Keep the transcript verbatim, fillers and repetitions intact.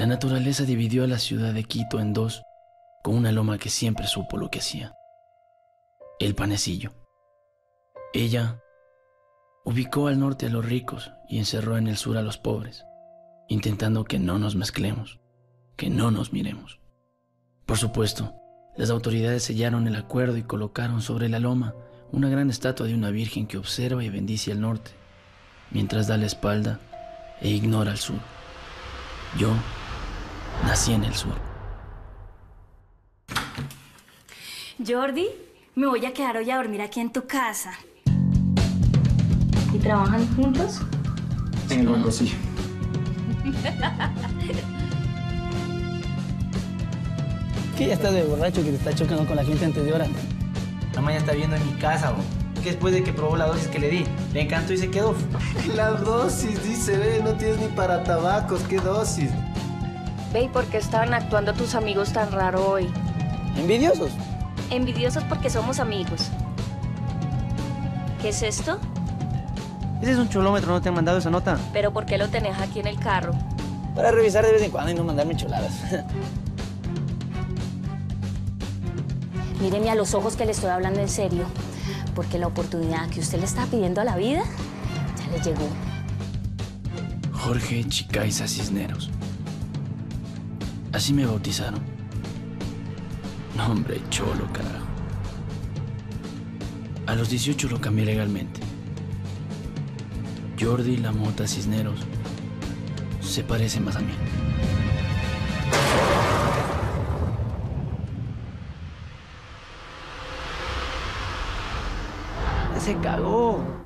La naturaleza dividió a la ciudad de Quito en dos con una loma que siempre supo lo que hacía. El Panecillo. Ella ubicó al norte a los ricos y encerró en el sur a los pobres, intentando que no nos mezclemos, que no nos miremos. Por supuesto, las autoridades sellaron el acuerdo y colocaron sobre la loma una gran estatua de una virgen que observa y bendice al norte, mientras da la espalda e ignora al sur. Yo nací en el sur. Jordi, me voy a quedar hoy a dormir aquí en tu casa. ¿Y trabajan juntos? En el banco, sí. ¿Qué ya estás de borracho que te está chocando con la gente antes de hora? Mamá ya está viendo en mi casa, bo. Que después de que probó la dosis que le di, le encantó y se quedó. La dosis, dice, ve, no tienes ni para tabacos, ¿qué dosis? Ve, ¿y por qué estaban actuando tus amigos tan raro hoy? ¿Envidiosos? Envidiosos porque somos amigos. ¿Qué es esto? Ese es un chulómetro, ¿no te han mandado esa nota? ¿Pero por qué lo tenés aquí en el carro? Para revisar de vez en cuando y no mandarme chuladas. Míreme a los ojos que le estoy hablando en serio, porque la oportunidad que usted le está pidiendo a la vida ya le llegó. Jorge Chicaiza Cisneros. Así me bautizaron. No, hombre, cholo, carajo. A los dieciocho lo cambié legalmente. Jordi la Mota Cisneros se parece más a mí. Se cagó.